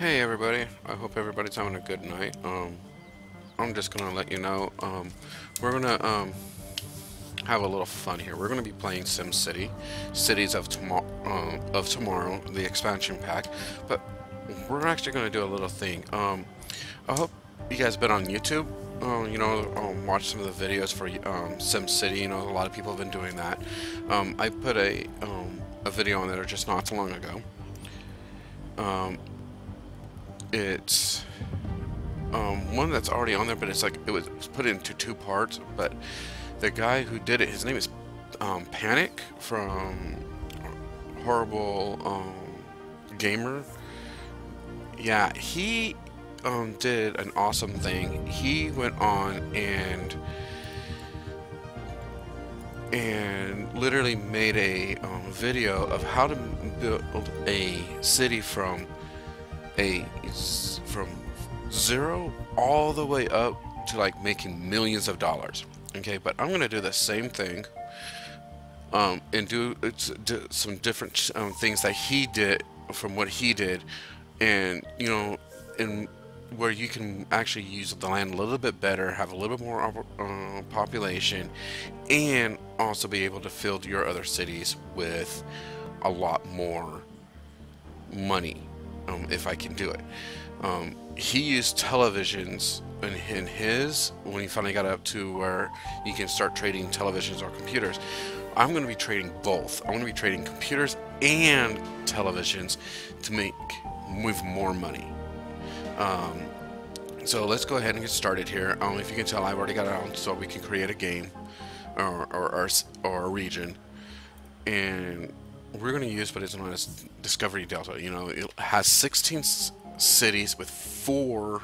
Hey everybody, I hope everybody's having a good night. I'm just gonna let you know, we're gonna have a little fun here. We're gonna be playing SimCity, Cities of Tomorrow, the expansion pack, but we're actually gonna do a little thing. I hope you guys have been on YouTube, you know, watch some of the videos for SimCity. You know, a lot of people have been doing that. I put a video on there just not too long ago. It's one that's already on there, but it's like it was put into two parts. But the guy who did it, his name is Panic from Horrible Gamer. Yeah, he did an awesome thing. He went on and literally made a video of how to build a city from zero all the way up to like making millions of dollars. Okay, but I'm gonna do the same thing and do some different things that he did from what he did, and you know, and where you can actually use the land a little bit better, have a little bit more population, and also be able to fill your other cities with a lot more money. If I can do it. He used televisions in his, when he finally got up to where you can start trading televisions or computers. I'm going to be trading both. I'm going to be trading computers and televisions to move more money. So let's go ahead and get started here. If you can tell, I've already got it on, so we can create a game or a region, and we're going to use what is known as Discovery Delta. You know, it has 16 cities with 4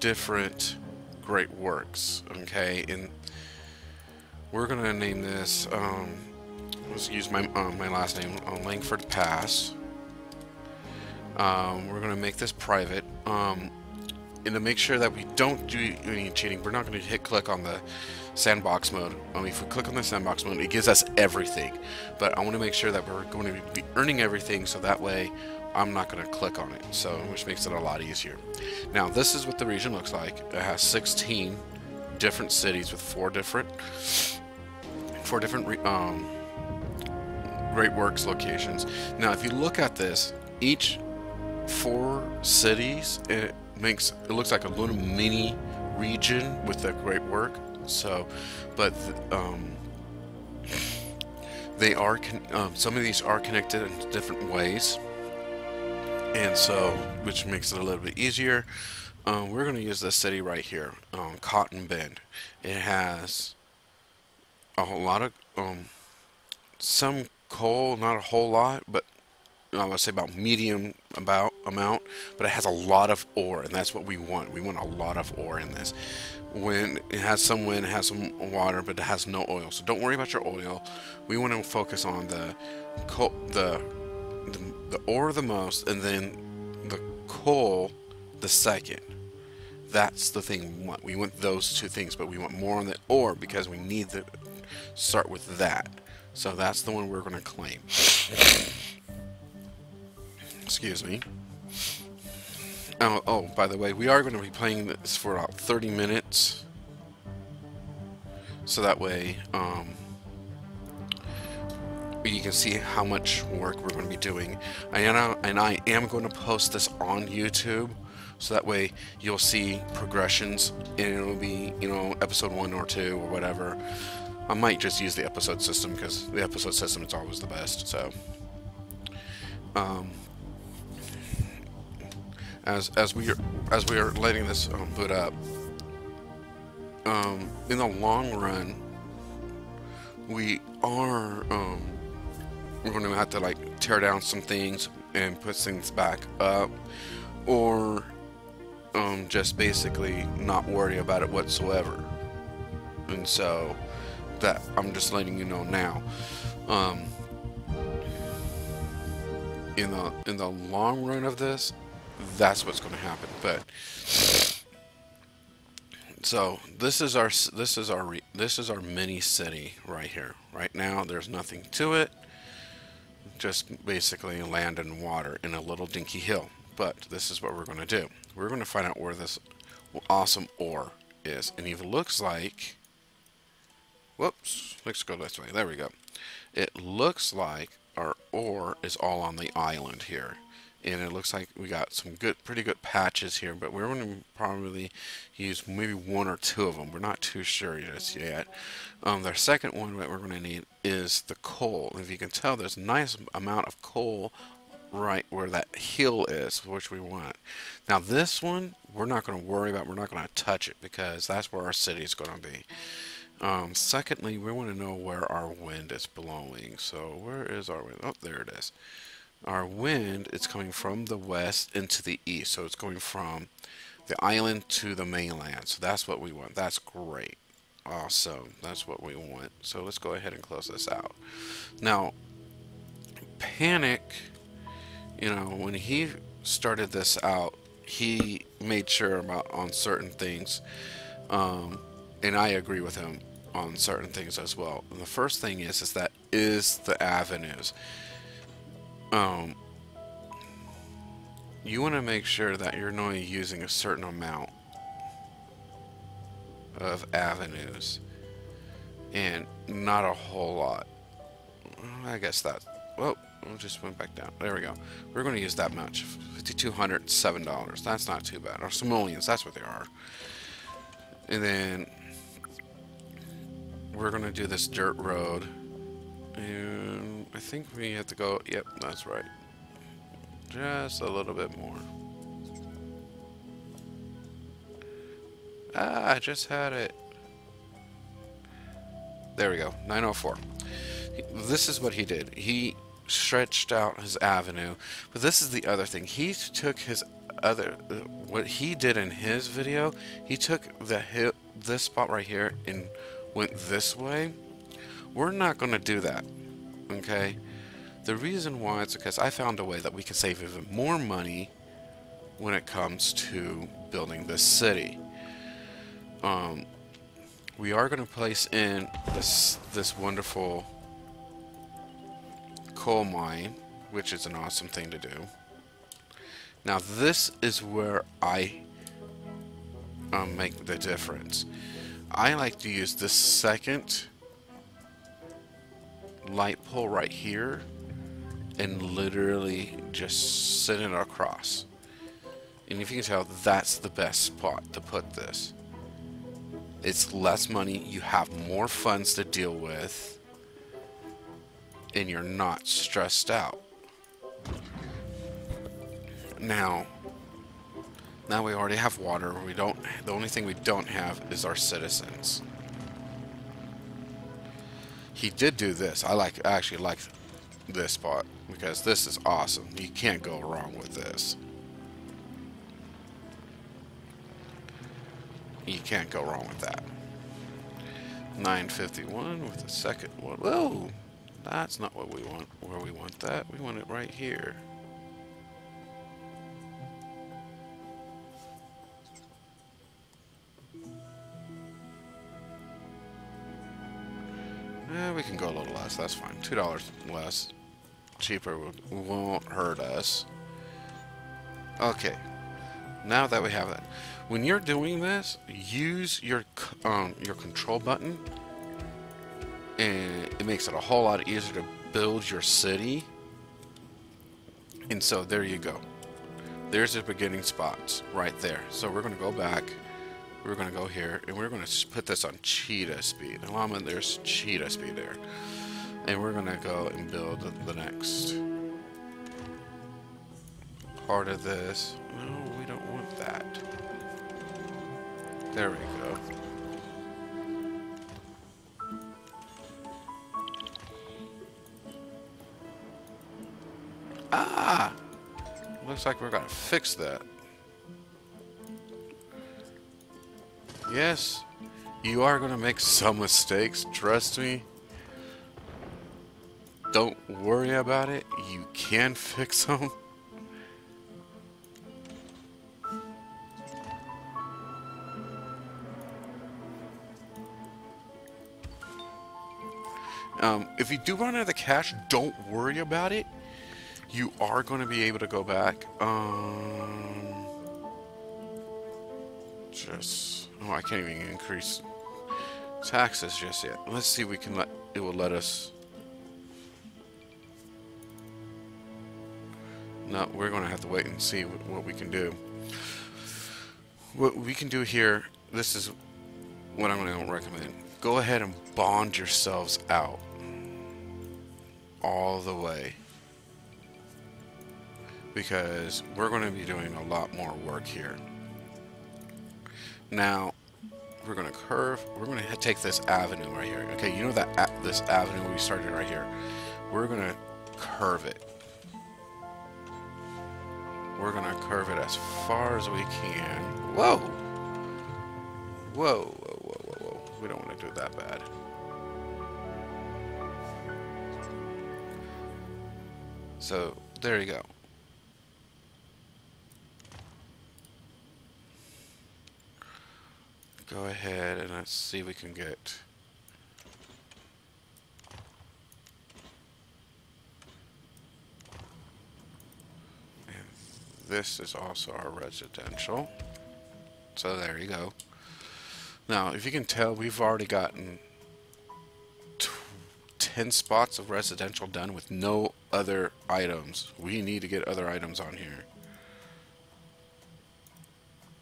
different great works. Okay, and we're going to name this, let's use my last name, Langford Pass. We're going to make this private, and to make sure that we don't do any cheating, we're not going to click on the sandbox mode. If we click on the sandbox mode, it gives us everything, but I want to make sure that we're going to be earning everything, so that way I'm not going to click on it, so which makes it a lot easier. Now this is what the region looks like. It has 16 different cities with 4 different great works locations. Now if you look at this, each 4 cities, it looks like a little mini region with a great work. So, but they are some of these are connected in different ways, and so which makes it a little bit easier. We're going to use this city right here, Cotton Bend. It has a whole lot of some coal, not a whole lot, but I would say about medium amount, but it has a lot of ore, and that's what we want. We want a lot of ore in this. When it has some wind, it has some water, but it has no oil. So don't worry about your oil. We want to focus on the ore the most, and then the coal the second. That's the thing we want. We want those two things, but we want more on the ore because we need to start with that. So that's the one we're going to claim. Excuse me. Oh, by the way, we are going to be playing this for about 30 minutes, so that way you can see how much work we're going to be doing. I am going to post this on YouTube, so that way you'll see progressions, and it'll be, you know, episode 1 or 2 or whatever. I might just use the episode system, because the episode system is always the best. So. As we are letting this boot up, in the long run, we are we're going to have to like tear down some things and put things back up, or just basically not worry about it whatsoever. And so that I'm just letting you know now. In the long run of this, that's what's going to happen. But so this is our mini city right here. Right now there's nothing to it, just basically land and water and a little dinky hill. But this is what we're going to do. We're going to find out where this awesome ore is. And it looks like... Whoops. Let's go this way. There we go. It looks like our ore is all on the island here. And it looks like we got some good, pretty good patches here, but we're going to probably use maybe one or two of them. We're not too sure just yet. The second one that we're going to need is the coal. If you can tell, there's a nice amount of coal right where that hill is, which we want. Now this one, we're not going to worry about. We're not going to touch it because that's where our city is going to be. Secondly, we want to know where our wind is blowing. So where is our wind? Oh, there it is. Our wind is coming from the west into the east, so it's going from the island to the mainland. So that's what we want. That's great. Awesome. That's what we want. So let's go ahead and close this out. Now, Panic, you know, when he started this out, he made sure on certain things, and I agree with him on certain things as well. And the first thing is that is the avenues. You want to make sure that you're only using a certain amount of avenues and not a whole lot. I guess that, whoa, I just went back down. There we go. We're going to use that much. $5,207. That's not too bad. Or simoleons, that's what they are. And then we're going to do this dirt road. And I think we have to go, yep, that's right. Just a little bit more. Ah, I just had it. There we go, 904. This is what he did. He stretched out his avenue, but this is the other thing. He took his other, what he did in his video, he took the hill, this spot right here and went this way. We're not going to do that, okay? The reason why is because I found a way that we can save even more money when it comes to building this city. We are going to place in this wonderful coal mine, which is an awesome thing to do. Now this is where I make the difference. I like to use this second light pole right here and literally just send it across, and if you can tell, that's the best spot to put this. It's less money, you have more funds to deal with, and you're not stressed out. Now we already have water. We don't, the only thing we don't have is our citizens. He did do this. I actually like this spot because this is awesome. You can't go wrong with this. You can't go wrong with that. 951 with the second one. Whoa! That's not what we want. Where we want that. We want it right here. We can go a little less, that's fine. $2 less. Cheaper won't hurt us. Okay. Now that we have that. When you're doing this, use your control button. And it makes it a whole lot easier to build your city. And so there you go. There's the beginning spots right there. So we're going to go back. We're going to go here, and we're going to put this on cheetah speed. Llama, there's cheetah speed there. And we're going to go and build the next part of this. No, we don't want that. There we go. Ah! Looks like we're going to fix that. Yes, you are going to make some mistakes, trust me. Don't worry about it, you can fix them. If you do run out of cash, don't worry about it. You are going to be able to go back. Oh, I can't even increase taxes just yet. Let's see if we can it will let us. No, we're going to have to wait and see what we can do. What we can do here, this is what I'm going to recommend. Go ahead and bond yourselves out all the way, because we're going to be doing a lot more work here. Now, we're going to curve. We're going to take this avenue right here. Okay, you know that this avenue we started right here. We're going to curve it. We're going to curve it as far as we can. Whoa! Whoa, whoa, whoa, whoa, whoa. We don't want to do it that bad. So, there you go. Go ahead and let's see if we can get... And this is also our residential. So there you go. Now, if you can tell, we've already gotten 10 spots of residential done with no other items. We need to get other items on here.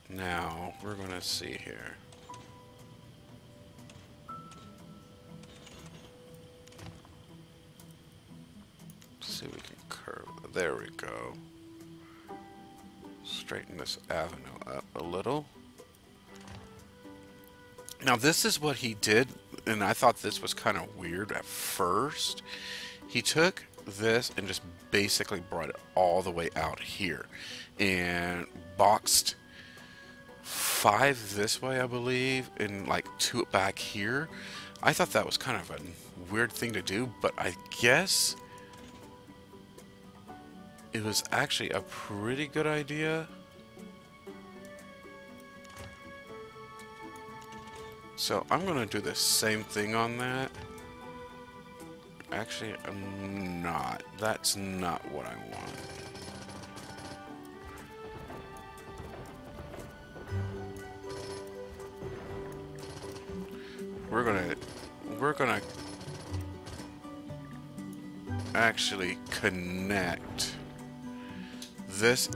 Now, we're going to see here. See if we can curve. There we go. Straighten this avenue up a little. Now this is what he did, and I thought this was kind of weird at first. He took this and just basically brought it all the way out here and boxed 5 this way, I believe, and like 2 back here. I thought that was kind of a weird thing to do, but I guess it was actually a pretty good idea. So I'm going to do the same thing on that. Actually, I'm not. That's not what I want. We're going to actually connect this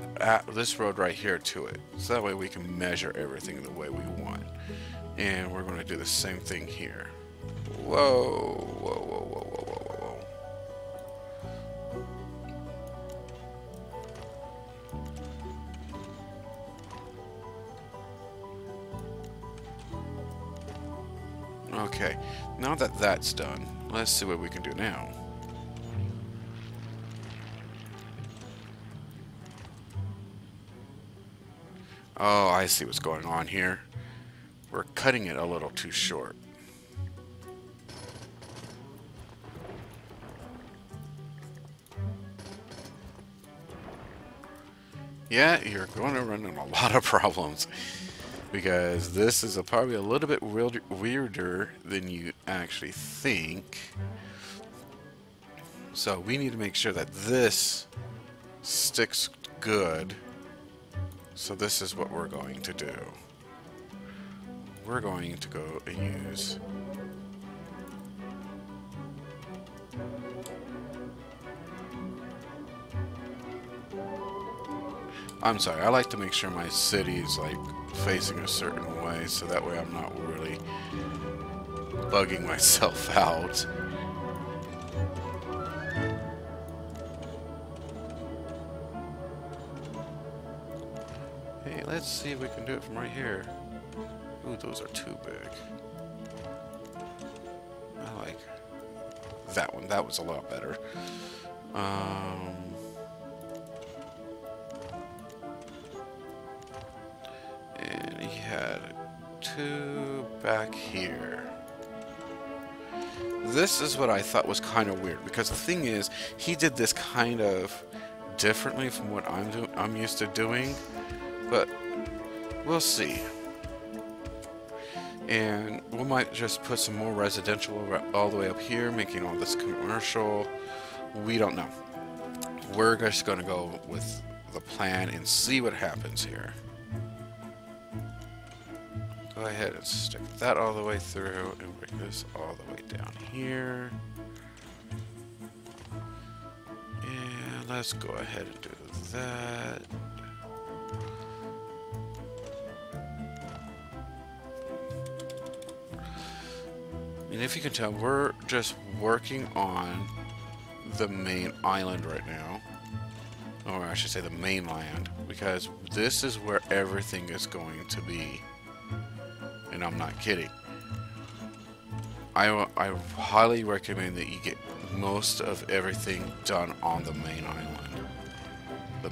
road right here to it, so that way we can measure everything the way we want. And we're going to do the same thing here. Whoa, whoa, whoa, whoa, whoa, whoa, whoa. Okay, now that that's done, let's see what we can do now. Oh, I see what's going on here. We're cutting it a little too short. Yeah, you're going to run into a lot of problems because this is probably a little bit weirder than you actually think. So we need to make sure that this sticks good. So this is what we're going to do. We're going to go and use I'm sorry, I like to make sure my city is like facing a certain way, so that way I'm not really bugging myself out. Let's see if we can do it from right here. Ooh, those are too big. I like that one. That was a lot better. And he had 2 back here. This is what I thought was kind of weird, because the thing is, he did this kind of differently from what I'm used to doing. But we'll see, and we might just put some more residential all the way up here, making all this commercial. We don't know. we're just going to go with the plan and see what happens here. Go ahead and stick that all the way through and bring this all the way down here. And let's go ahead and do that. And if you can tell, we're just working on the main island right now. Or I should say the mainland, because this is where everything is going to be. And I'm not kidding. I highly recommend that you get most of everything done on the main island. The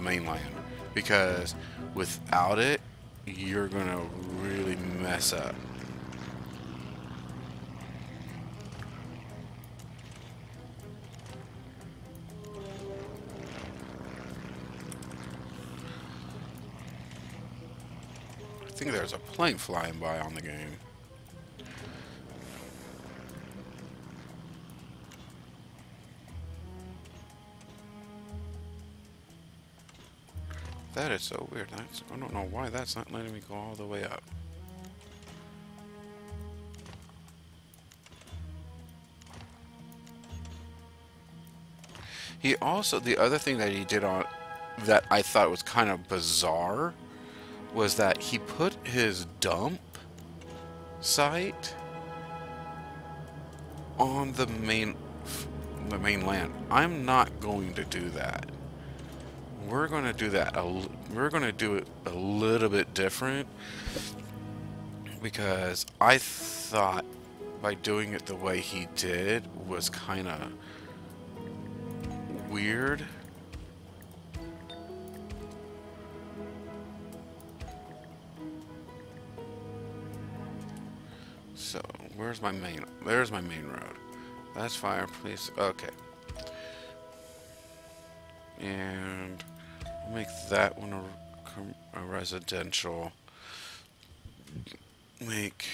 mainland. Because without it, you're going to really mess up. I think there's a plane flying by on the game. That is so weird. I don't know why that's not letting me go all the way up. He also, the other thing that he did on that I thought was kind of bizarre was that he put his dump site on the mainland. I'm not going to do that. We're going to do that. We're going to do it a little bit different, because I thought by doing it the way he did was kind of weird. So, where's my main? There's my main road. That's fire, please. Okay. And make that one a residential. Make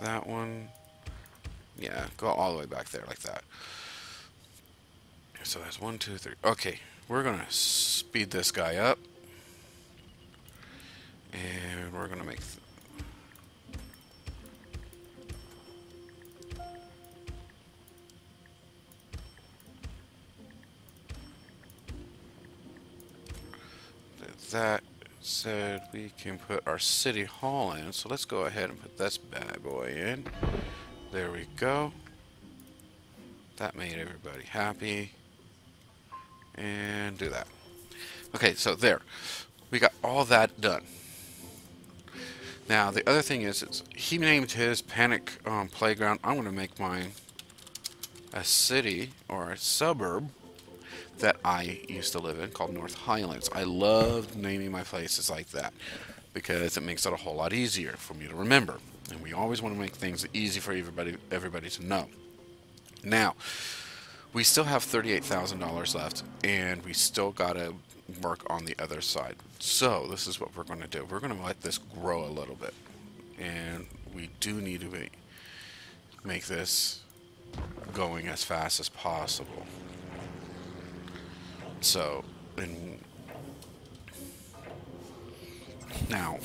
that one. Yeah, go all the way back there like that. So that's 1, 2, 3. Okay, we're going to speed this guy up. And we're going to make... that said, we can put our city hall in, so let's go ahead and put this bad boy in. There we go. That made everybody happy. And do that. Okay, so there. We got all that done. Now, the other thing is he named his Panic playground. I'm going to make mine a city or a suburb that I used to live in called North Highlands. I love naming my places like that because it makes it a whole lot easier for me to remember. And we always want to make things easy for everybody to know. Now, we still have $38,000 left, and we still got to work on the other side. So this is what we're going to do. We're going to let this grow a little bit. And we do need to make this going as fast as possible. So, and now,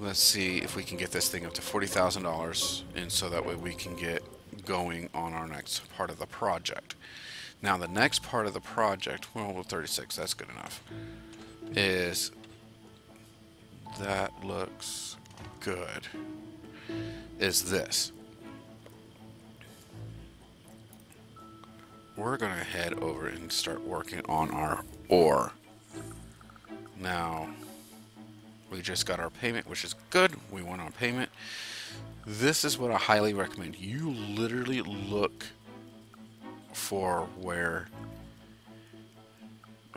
let's see if we can get this thing up to $40,000, and so that way we can get going on our next part of the project. Now, the next part of the project, well, 36, that's good enough, is that looks good, is this. We're gonna head over and start working on our ore. Now, we just got our payment, which is good. We want our payment. This is what I highly recommend. You literally look for where...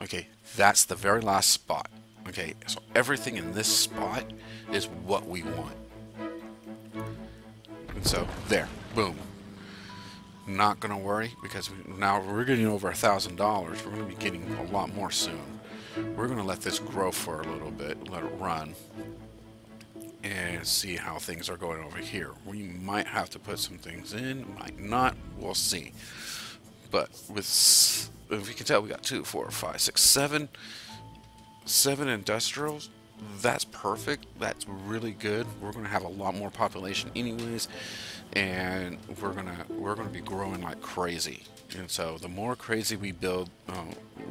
Okay, that's the very last spot. Okay, so everything in this spot is what we want. And so, there, boom. Not gonna worry, because now we're getting over $1,000. We're gonna be getting a lot more soon. We're gonna let this grow for a little bit, let it run, and see how things are going over here. We might have to put some things in, might not, we'll see. But with, if you can tell, we got 2, 4, 5, 6, 7 industrials. That's perfect. That's really good. We're gonna have a lot more population anyways, and we're gonna be growing like crazy. And so the more crazy we build,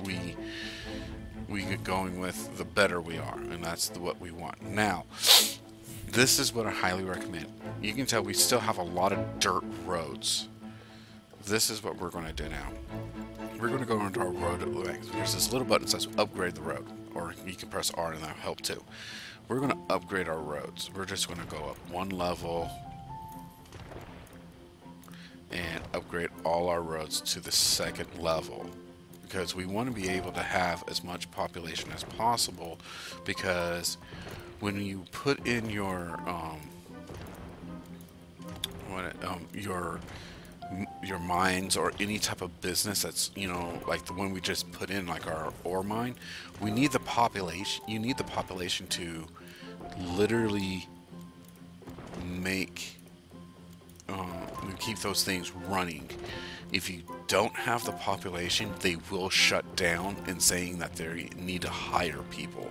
we get going with, the better we are, and that's what we want. Now, this is what I highly recommend. You can tell we still have a lot of dirt roads. This is what we're gonna do now. We're gonna go into our road. There's this little button that says upgrade the road, or you can press R and that'll help too. We're gonna upgrade our roads. We're just gonna go up one level and upgrade all our roads to the second level, because we want to be able to have as much population as possible, because when you put in your mines or any type of business that's, you know, like the one we just put in, like our ore mine, we need the population. You need the population to literally make keep those things running. If you don't have the population, they will shut down and saying that they need to hire people.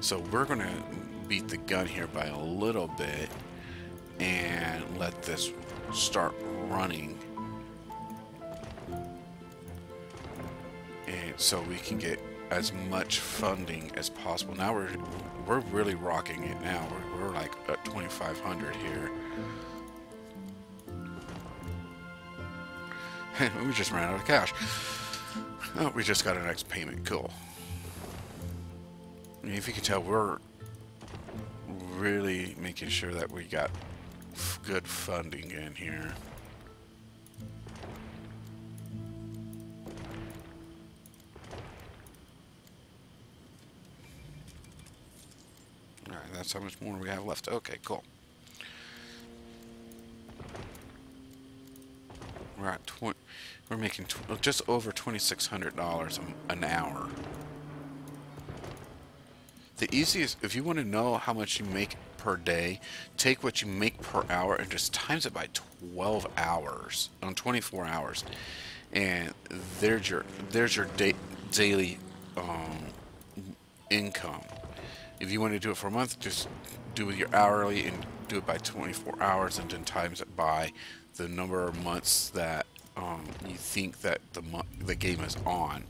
So we're gonna beat the gun here by a little bit and let this start running, and so we can get as much funding as possible. Now we're really rocking it. Now we're like at 2,500 here. We just ran out of cash. Oh, we just got our next payment. Cool. And if you can tell, we're really making sure that we got good funding in here. Alright, that's how much more we have left. Okay, cool. We're at we're making just over $2,600 an hour. The easiest, if you want to know how much you make per day, take what you make per hour and just times it by 12 hours on 24 hours, and there's your daily income. If you want to do it for a month, just do it your hourly and do it by 24 hours, and then times it by the number of months that you think that the game is on.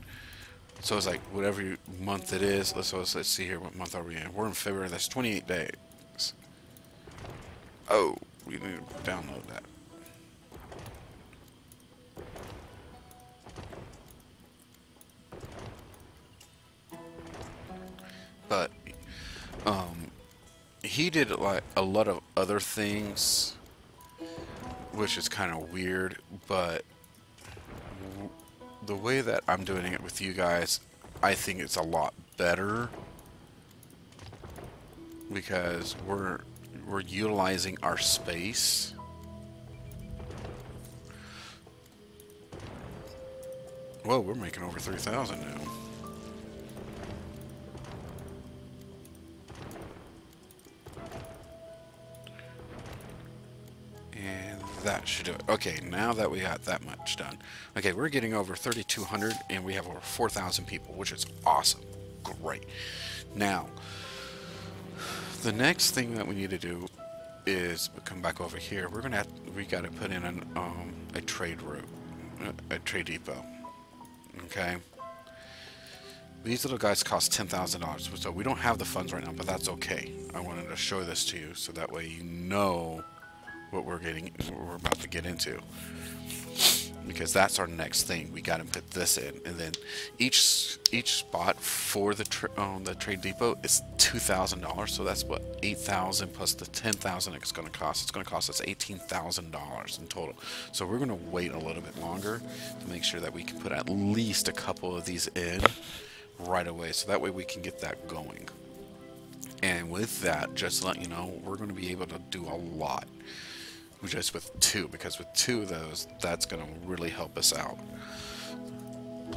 So it's like whatever month it is. Let's see here. What month are we in? We're in February. That's 28 days. Oh, we need to download that. But he did like a lot of other things, which is kind of weird, but the way that I'm doing it with you guys, I think it's a lot better, because we're utilizing our space. Whoa, we're making over 3,000 now. That should do it. Okay, now that we got that much done. Okay, we're getting over 3,200 and we have over 4,000 people, which is awesome. Great. Now, the next thing that we need to do is come back over here. We're gonna we gotta put in an, a trade route, a trade depot. Okay. These little guys cost $10,000, so we don't have the funds right now, but that's okay. I wanted to show this to you so that way you know what we're getting, what we're about to get into, because that's our next thing. We got to put this in, and then each spot for the trade depot is $2,000. So that's what, 8,000 plus the 10,000 it's going to cost. It's going to cost us $18,000 in total. So we're going to wait a little bit longer to make sure that we can put at least a couple of these in right away, so that way we can get that going. And with that, just to let you know, we're going to be able to do a lot. Just with 2, because with 2 of those, that's going to really help us out.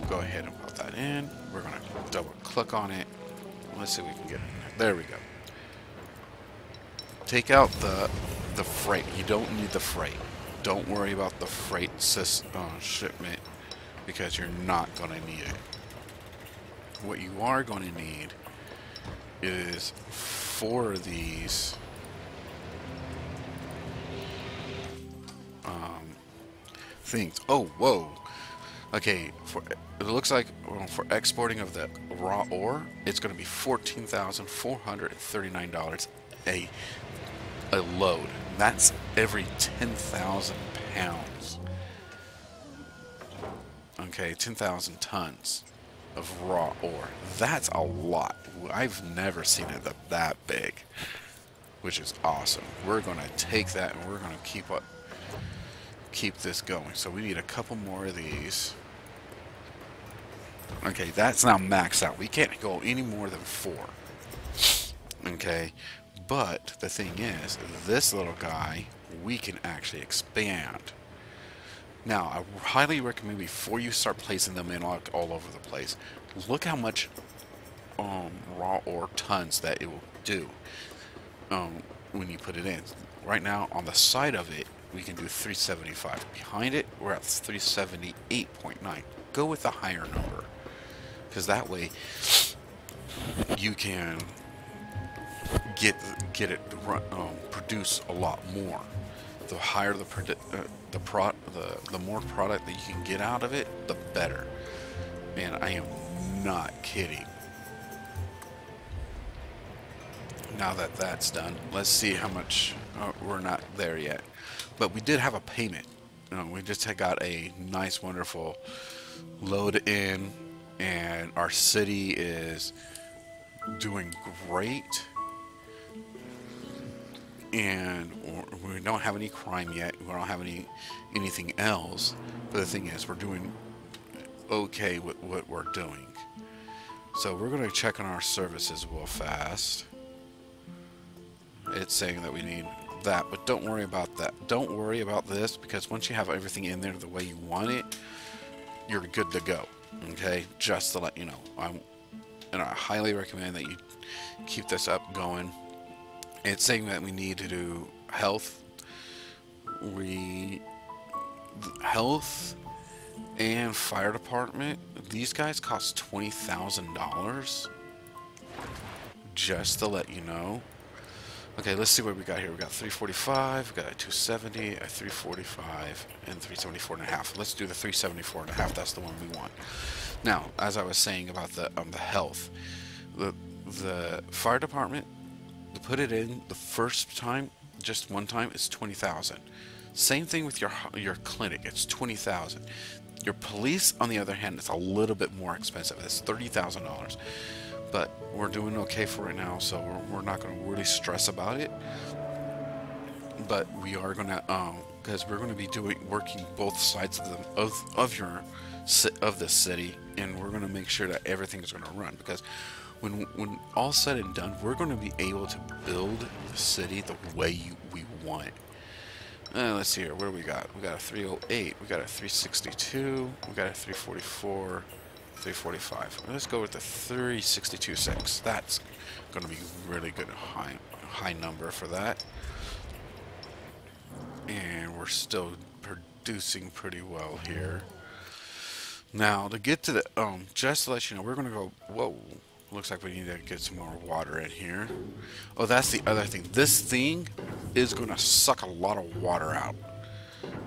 Go ahead and pop that in. We're going to double click on it. Let's see if we can get it in there. There we go. Take out the freight. You don't need the freight. Don't worry about the freight shipment, because you're not going to need it. What you are going to need is 4 of these. Things. Oh, whoa. Okay, it looks like for exporting of the raw ore, it's going to be $14,439 a load. That's every 10,000 pounds. Okay, 10,000 tons of raw ore. That's a lot. I've never seen it that big, which is awesome. We're going to take that and we're going to keep this going. So we need a couple more of these. Okay, that's now maxed out. We can't go any more than 4. Okay, but the thing is, this little guy, we can actually expand. Now, I highly recommend before you start placing them in all over the place, look how much raw ore tons that it will do when you put it in. Right now, on the side of it, we can do 375. Behind it, we're at 378.9. Go with the higher number, because that way you can get it to run, produce a lot more. The higher the more product that you can get out of it, the better. Man, I am not kidding. Now that that's done, let's see how much we're not there yet. But we did have a payment. We just got a nice, wonderful load in, and our city is doing great. And we don't have any crime yet. We don't have anything else. But the thing is, we're doing okay with what we're doing. So we're going to check on our services real fast. It's saying that we need that, but don't worry about that. Don't worry about this, because once you have everything in there the way you want it, you're good to go. Okay, just to let you know. And I highly recommend that you keep this up going. It's saying that we need to do health, health and fire department. These guys cost $20,000. Just to let you know. Okay, let's see what we got here. We got 345, we got a 270, a 345, and 374.5. Let's do the 374.5. That's the one we want. Now, as I was saying about the health, the fire department, to put it in the first time, just one time, is 20,000. Same thing with your clinic. It's 20,000. Your police, on the other hand, is a little bit more expensive. It's $30,000. But we're doing okay for right now, so we're not going to really stress about it. But we are going to, because we're going to be working both sides of the of the city, and we're going to make sure that everything is going to run. Because when all said and done, we're going to be able to build the city the way we want. Let's see here. What do we got? We got a 308. We got a 362. We got a 344. 345. Let's go with the 362.6. That's going to be really good, high number for that. And we're still producing pretty well here. Now to get to the just to let you know, we're going to go. Whoa! Looks like we need to get some more water in here. Oh, that's the other thing. This thing is going to suck a lot of water out,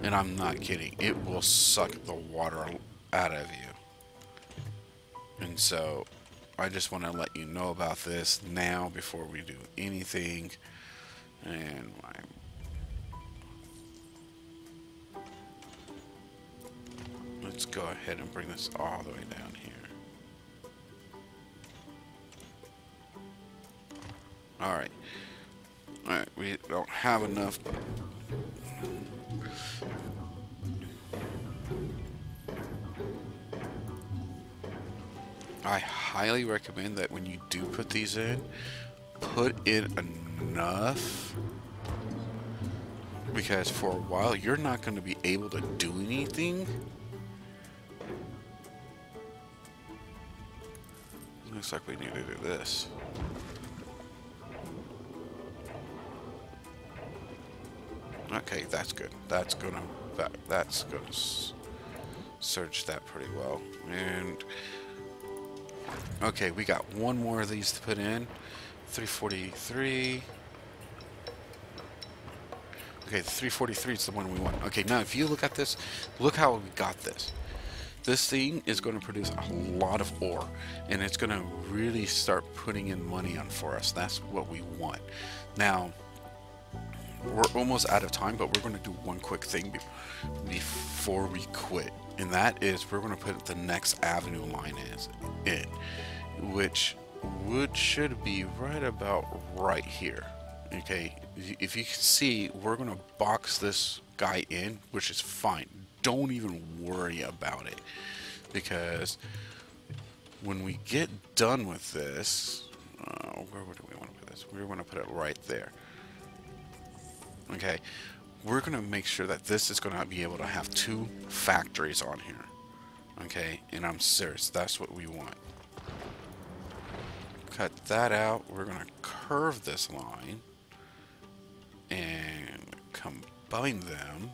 and I'm not kidding. It will suck the water out of you. And so, I just want to let you know about this now before we do anything. And let's go ahead and bring this all the way down here. Alright. Alright, we don't have enough. But I highly recommend that when you do put these in, put in enough, because for a while you're not going to be able to do anything. Looks like we need to do this. Okay, that's good. That's gonna search that pretty well. And okay, we got one more of these to put in. 343. Okay, 343 is the one we want. Okay, now if you look at this, look how we got this. This thing is going to produce a lot of ore, and it's going to really start putting in money on for us. That's what we want. Now, we're almost out of time, but we're going to do one quick thing before we quit, and that is we're going to put the next avenue line in, which should be right about right here. Okay, if you can see, we're going to box this guy in, which is fine. Don't even worry about it, because when we get done with this, where do we want to put this? We want to put it right there. Okay, we're going to make sure that this is going to be able to have two factories on here. Okay, and I'm serious, that's what we want. Cut that out. We're going to curve this line and combine them.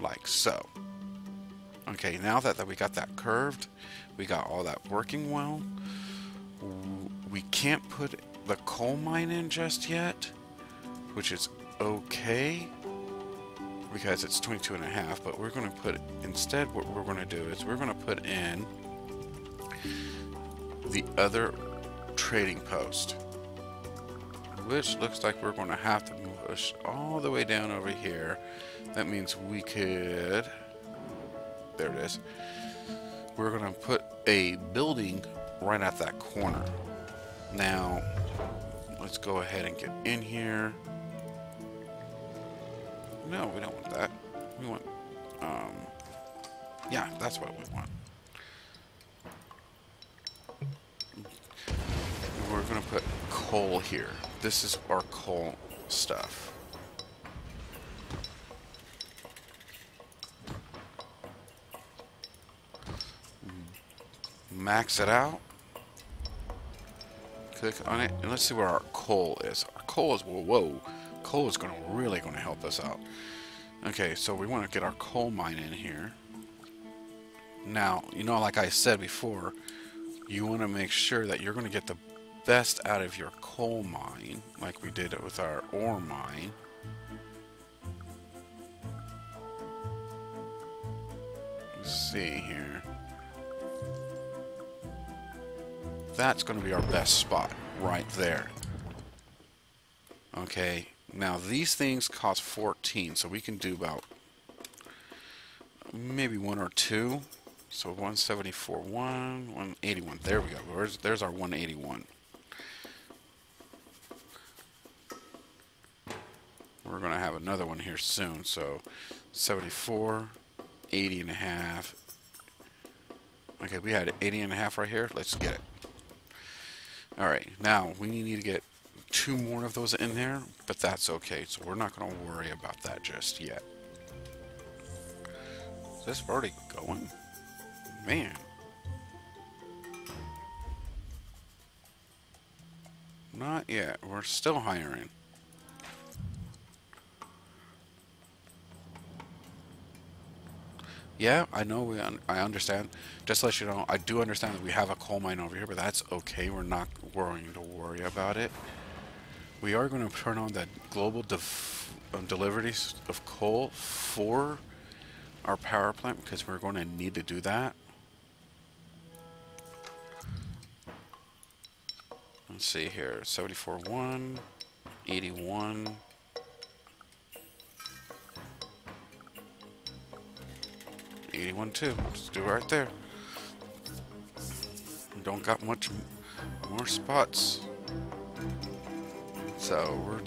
Like so. Okay, now that we got that curved, we got all that working well. We can't put the coal mine in just yet, which is okay, because it's 22.5, but we're going to put, instead what we're going to do is we're going to put in the other trading post, which looks like we're going to have to move us all the way down over here. That means we could, there it is, we're going to put a building right at that corner. Now, let's go ahead and get in here. No, we don't want that. We want, yeah, that's what we want. We're going to put coal here. This is our coal stuff. Max it out, click on it, and let's see where our coal is. Our coal is, whoa, coal is really gonna help us out. Okay, so we want to get our coal mine in here. Now, you know, like I said before, you want to make sure that you're gonna get the best out of your coal mine, like we did it with our ore mine. Let's see here. That's going to be our best spot right there. Okay, now these things cost 14, so we can do about maybe one or two. So 174, 181. There we go. There's our 181. We're going to have another one here soon. So 74, 80.5. Okay, we had 80.5 right here. Let's get it. Alright, now we need to get two more of those in there, but that's okay, so we're not going to worry about that just yet. Is this already going? Man. Not yet, we're still hiring. Yeah, I know, I understand. Just to let you know, I do understand that we have a coal mine over here, but that's okay. We're not going to worry about it. We are going to turn on that global deliveries of coal for our power plant, because we're going to need to do that. Let's see here. 74.1, 81... Just do it right there. We don't got much more spots, so we're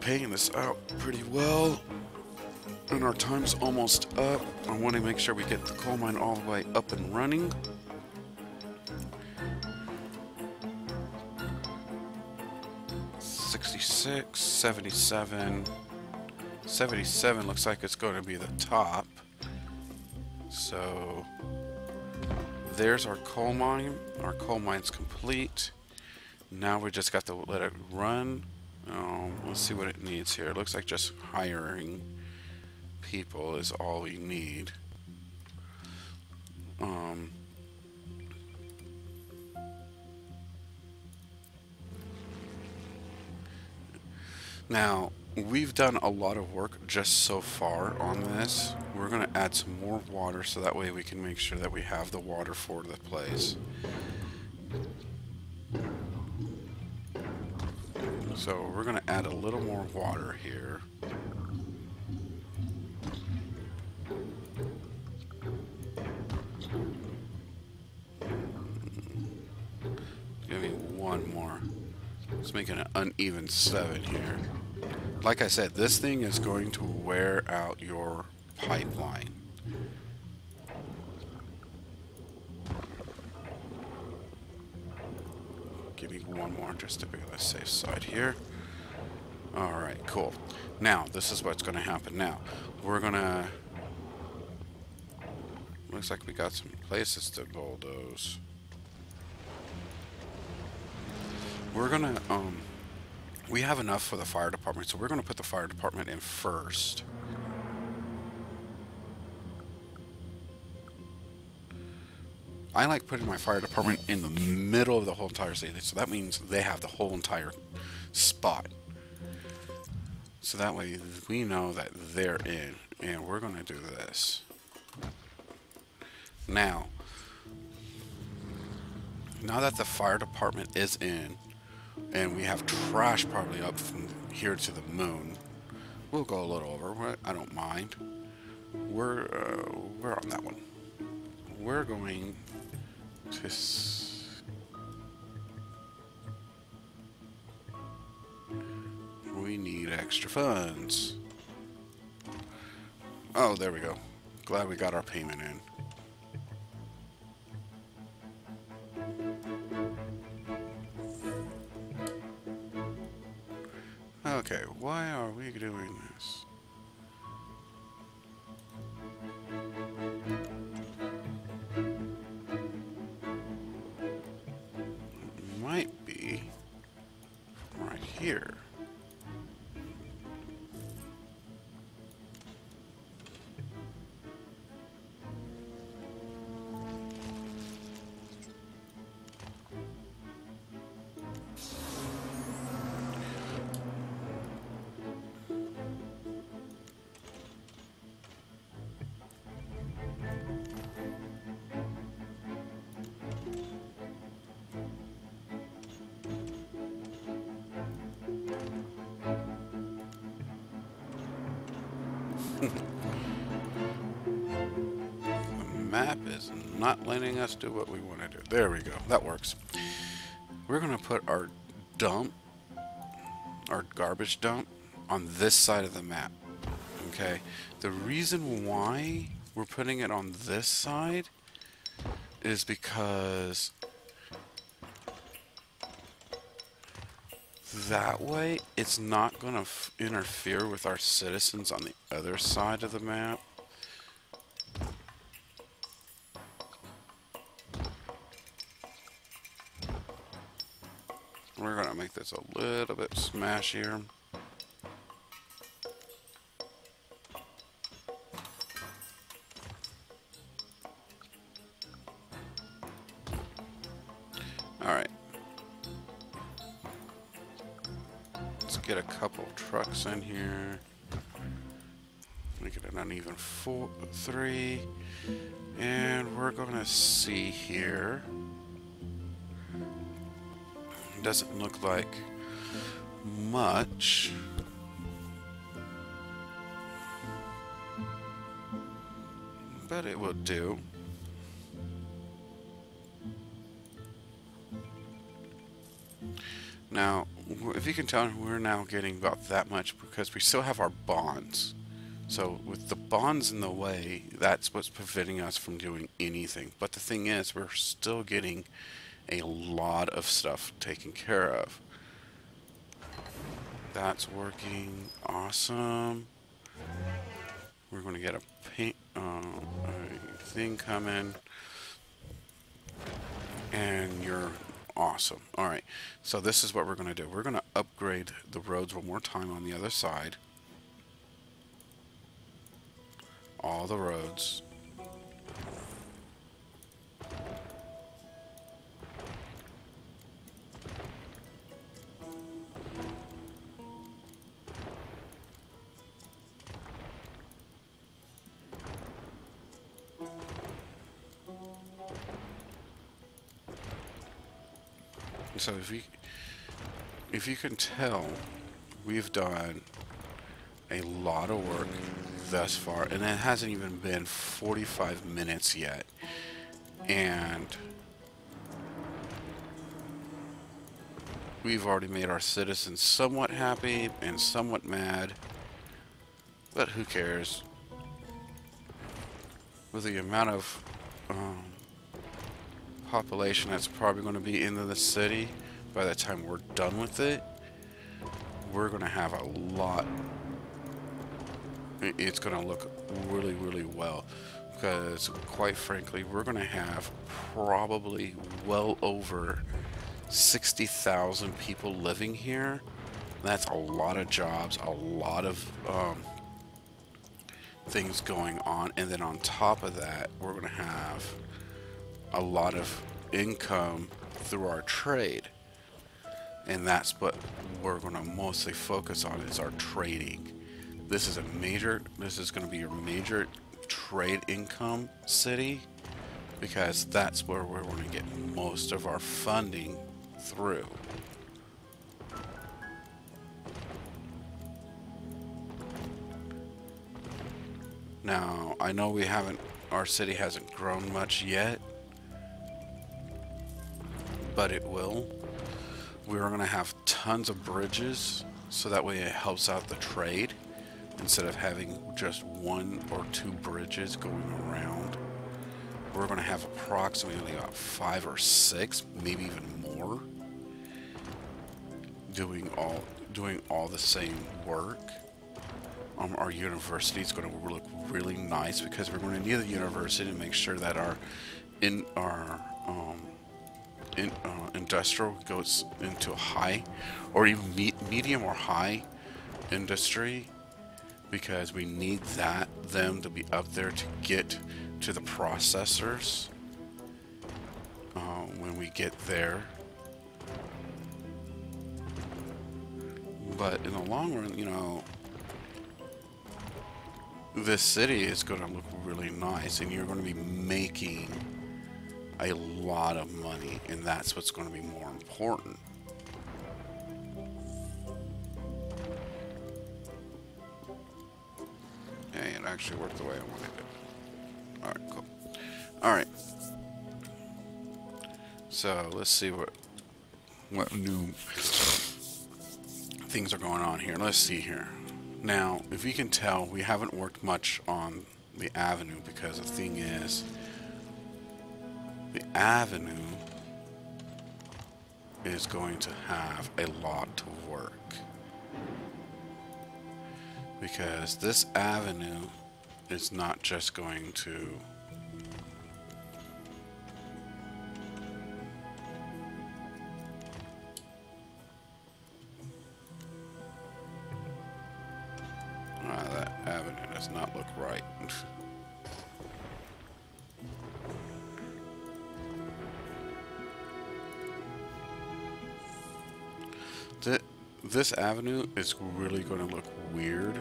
paying this out pretty well, and our time's almost up. I want to make sure we get the coal mine all the way up and running. $66, $77. 77 looks like it's going to be the top. So there's our coal mine. Our coal mine's complete. Now we just got to let it run Let's see what it needs here. It looks like just hiring people is all we need. Now, we've done a lot of work just so far on this. We're going to add some more water so that way we can make sure that we have the water for the place. So we're going to add a little more water here. Give me one more. It's making an uneven 7 here. Like I said, this thing is going to wear out your pipeline. Give me one more just to be on the safe side here. Alright, cool. Now, this is what's going to happen now. We're going to... Looks like we got some places to bulldoze. We're going to... We have enough for the fire department, so we're going to put the fire department in first. I like putting my fire department in the middle of the whole entire city, so that means they have the whole entire spot. So that way we know that they're in, and we're going to do this. Now that the fire department is in, and we have trash probably up from here to the moon. We'll go a little over. I don't mind. We're on that one. We're going to... We need extra funds. Oh, there we go. Glad we got our payment in. Okay, why are we doing this? It might be right here. Not letting us do what we want to do. There we go. That works. We're going to put our dump, our garbage dump, on this side of the map. Okay. The reason why we're putting it on this side is because that way it's not going to interfere with our citizens on the other side of the map. We're going to make this a little bit smashier. Alright. Let's get a couple trucks in here. Make it an uneven 4-3. And we're going to see here. Doesn't look like much. But it will do. Now, if you can tell, we're now getting about that much because we still have our bonds. So with the bonds in the way, that's what's preventing us from doing anything. But the thing is, we're still getting a lot of stuff taken care of. That's working awesome. We're going to get a paint thing coming, and your Awesome. All right. So this is what we're going to do. We're going to upgrade the roads one more time on the other side. All the roads. So if you can tell, we've done a lot of work thus far, and it hasn't even been 45 minutes yet, and we've already made our citizens somewhat happy and somewhat mad, but who cares? With the amount of population that's probably going to be in the city by the time we're done with it, we're going to have a lot. It's going to look really, really well, because quite frankly, we're going to have probably well over 60,000 people living here. That's a lot of jobs, a lot of things going on, and then on top of that, we're going to have a lot of income through our trade, and that's what we're going to mostly focus on, is our trading. This is going to be your major trade income city, because that's where we're going to get most of our funding through. Now, I know we haven't, our city hasn't grown much yet, but it will. We're going to have tons of bridges, so that way it helps out the trade instead of having just one or two bridges going around. We're going to have approximately about 5 or 6, maybe even more, doing all the same work. Our university is going to look really nice, because we're going to need the university to make sure that our industrial goes into high, or even medium or high industry, because we need them to be up there to get to the processors when we get there. But in the long run, you know, this city is going to look really nice, and you're going to be making a lot of money, and that's what's going to be more important. Hey, it actually worked the way I wanted it. Alright, cool. Alright. So, let's see what new things are going on here. Let's see here. Now, if you can tell, we haven't worked much on the avenue, because the thing is, the avenue is going to have a lot to work, because this avenue is not just going to that avenue does not look right. This avenue is really going to look weird.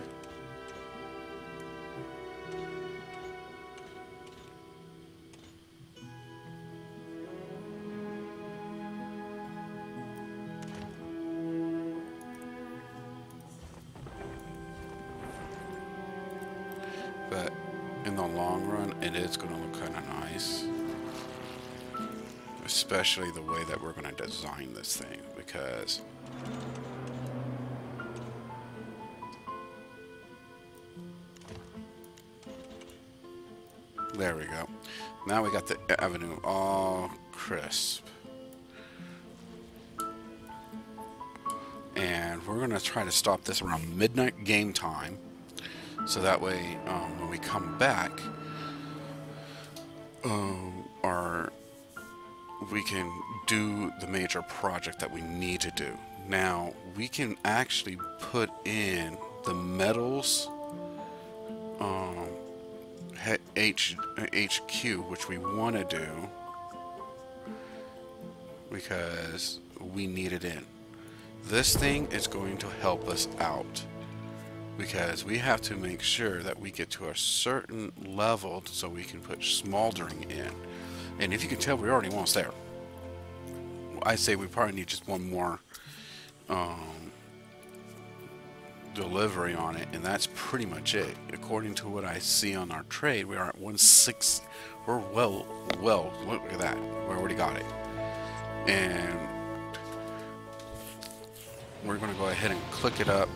But in the long run, it is going to look kind of nice. Especially the way that we're going to design this thing, because there we go. Now we got the avenue all crisp. And we're going to try to stop this around midnight game time. So that way, when we come back, we can do the major project that we need to do. Now, we can actually put in the metals HQ, which we want to do because we need it in. This thing is going to help us out because we have to make sure that we get to a certain level so we can put smoldering in. And if you can tell, we're already almost there. I say we probably need just one more delivery on it, and that's pretty much it. According to what I see on our trade, we are at 1/6. We're well, look at that. We already got it. And we're going to go ahead and click it up.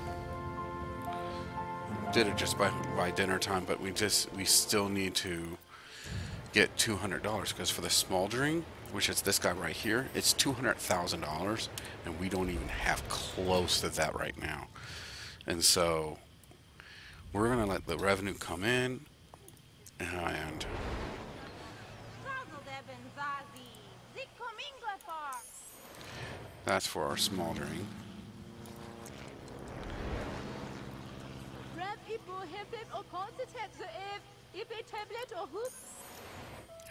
Did it just by dinner time, but we still need to get $200 because for the smoldering, which is this guy right here, it's $200,000, and we don't even have close to that right now. And so we're going to let the revenue come in, and that's for our smoldering.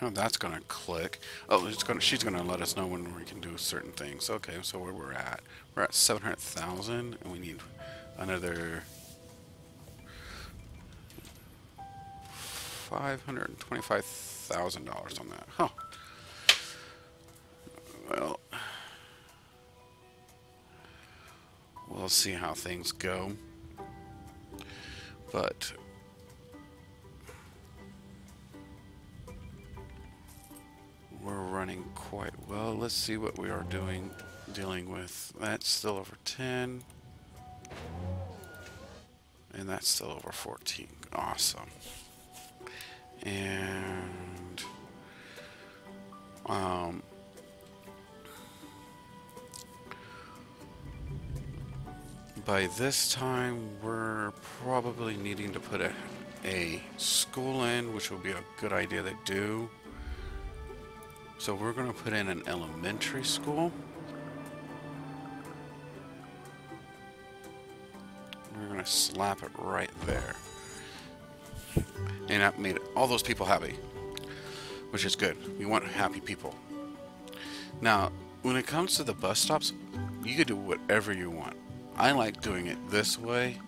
Oh, that's gonna click. Oh, it's gonna. She's gonna let us know when we can do certain things. Okay, so where we're at? We're at 700,000, and we need another 525,000 dollars on that. Huh. Well, we'll see how things go, but. We're running quite well. Let's see what we are doing, dealing with. That's still over 10. And that's still over 14. Awesome. And by this time, we're probably needing to put a school in, which will be a good idea to do. So we're going to put in an elementary school. We're going to slap it right there. And that made all those people happy, which is good. We want happy people. Now, when it comes to the bus stops, you can do whatever you want. I like doing it this way,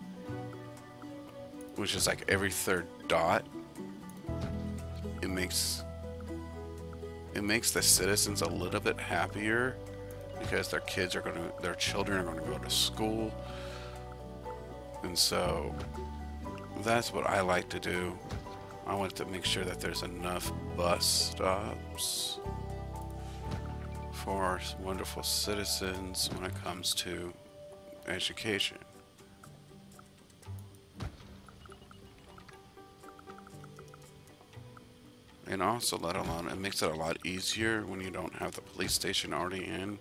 which is like every third dot. It makes the citizens a little bit happier because their children are going to go to school, and so that's what I like to do. I want to make sure that there's enough bus stops for our wonderful citizens when it comes to education. And also, let alone, it makes it a lot easier when you don't have the police station already in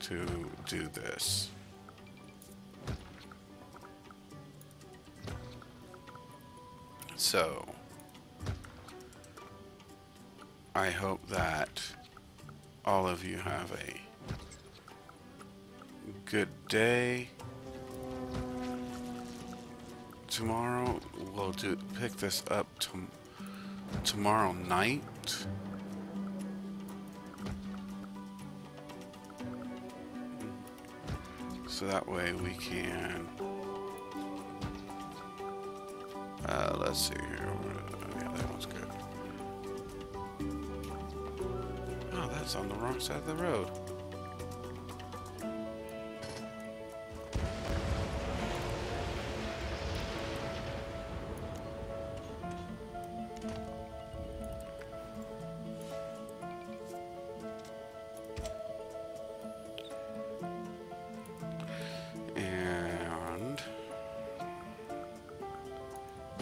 to do this. So, I hope that all of you have a good day. Tomorrow, we'll pick this up tomorrow night, so that way we can let's see here. Yeah, that one's good. Oh, that's on the wrong side of the road.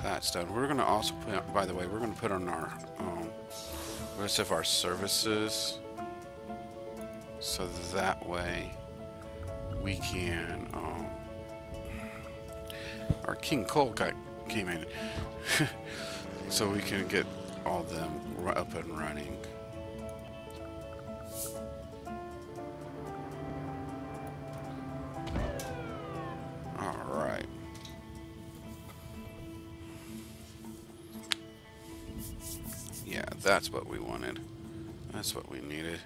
That's done. We're going to also put on, by the way, we're going to put on our rest of our services, so that way we can our King Cole guy came in so we can get all them up and running. That's what we wanted. That's what we needed.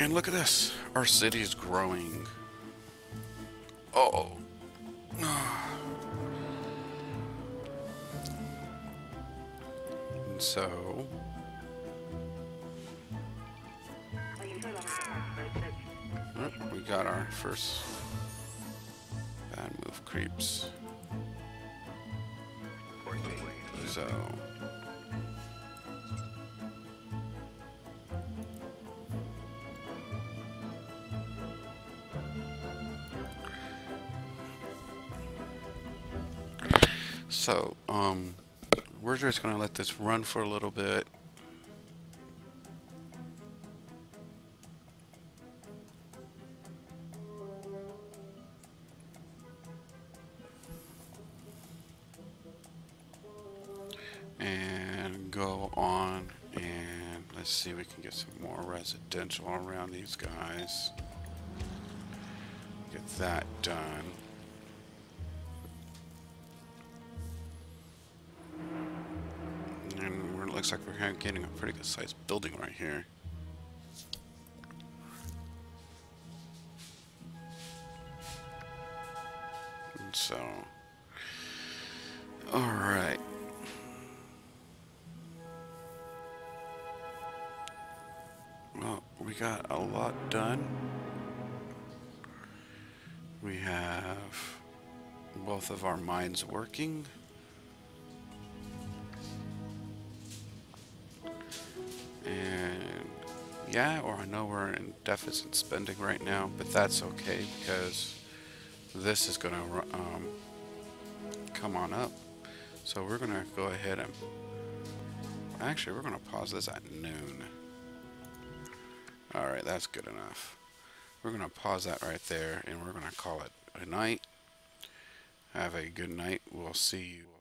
And look at this. Our city's growing. Uh-oh. And so... oh, we got our first bad move creeps. So... so, we're just going to let this run for a little bit. And go on, and let's see if we can get some more residential around these guys. Get that done. Looks like we're getting a pretty good sized building right here. And so, all right. Well, we got a lot done. We have both of our minds working. Yeah, or I know we're in deficit spending right now, but that's okay because this is going to come on up. So we're going to go ahead and... actually, we're going to pause this at noon. Alright, that's good enough. We're going to pause that right there, and we're going to call it a night. Have a good night. We'll see you.